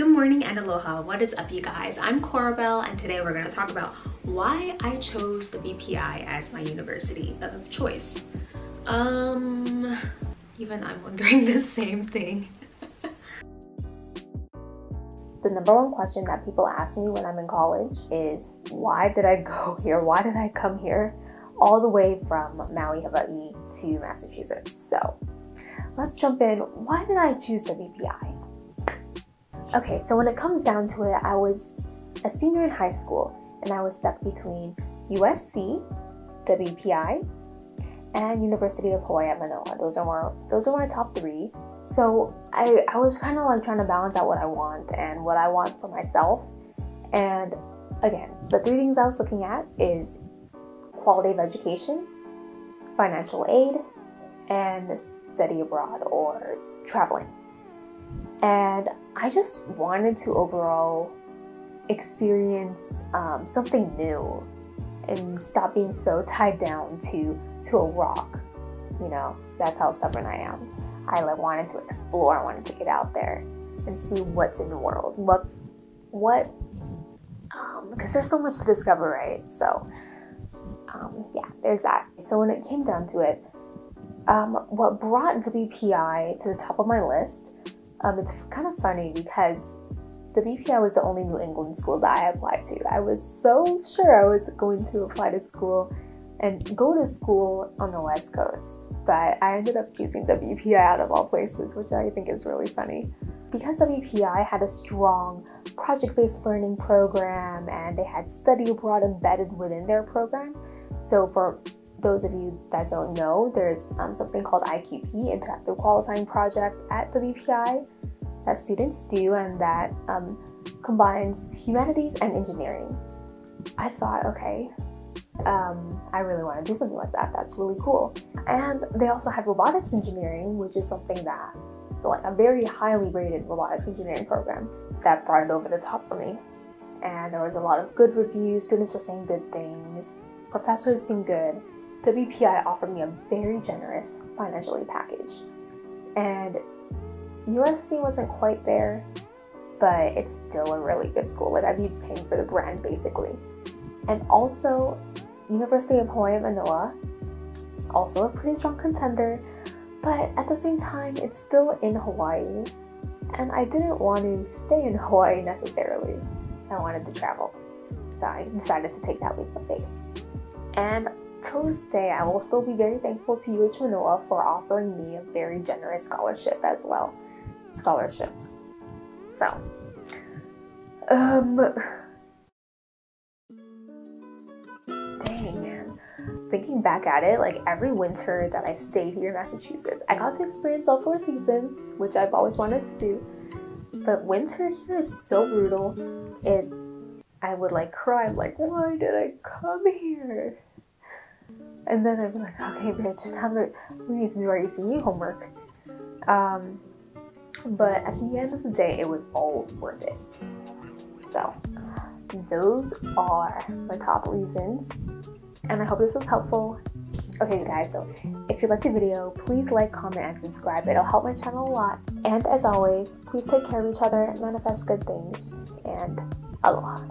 Good morning and aloha. What is up, you guys? I'm Korrabel, and today we're going to talk about why I chose the WPI as my university of choice. Even I'm wondering the same thing. The number one question that people ask me when I'm in college is, why did I go here? Why did I come here? All the way from Maui, Hawaii to Massachusetts. So let's jump in. Why did I choose the WPI? Okay, so when it comes down to it, I was a senior in high school and I was stuck between USC, WPI, and University of Hawaii at Manoa. Those are my top three. So I was kind of like trying to balance out what I want and what I want for myself. And again, the three things I was looking at is quality of education, financial aid, and study abroad or traveling. And I just wanted to overall experience something new and stop being so tied down to a rock. You know, that's how stubborn I am. I like wanted to explore, I wanted to get out there and see what's in the world. Because there's so much to discover, right? So yeah, there's that. So when it came down to it, what brought WPI to the top of my list, it's kind of funny because WPI was the only New England school that I applied to. I was so sure I was going to apply to school and go to school on the West Coast, but I ended up choosing WPI out of all places, which I think is really funny. Because WPI had a strong project-based learning program and they had study abroad embedded within their program. So for those of you that don't know, there's something called IQP, Interactive Qualifying Project, at WPI that students do, and that combines humanities and engineering. I thought, okay, I really want to do something like that. That's really cool. And they also have robotics engineering, which is something that, like, a very highly rated robotics engineering program, that brought it over the top for me. And there was a lot of good reviews, students were saying good things, professors seemed good. WPI offered me a very generous financial aid package. And USC wasn't quite there, but it's still a really good school. Like, I'd be paying for the brand, basically. And also, University of Hawaii at Manoa, also a pretty strong contender, but at the same time, it's still in Hawaii, and I didn't want to stay in Hawaii necessarily. I wanted to travel, so I decided to take that leap of faith. And till this day, I will still be very thankful to UH Manoa for offering me a very generous scholarship as well. Scholarships. So, dang, man. Thinking back at it, like, every winter that I stayed here in Massachusetts, I got to experience all four seasons, which I've always wanted to do. But winter here is so brutal. I would like cry. I'm like, why did I come here? And then I'd be like, okay, bitch, we need to do our ECU homework. But at the end of the day, it was all worth it. So those are my top reasons, and I hope this was helpful. Okay, you guys, so if you liked the video, please like, comment, and subscribe. It'll help my channel a lot. And as always, please take care of each other, manifest good things, and aloha.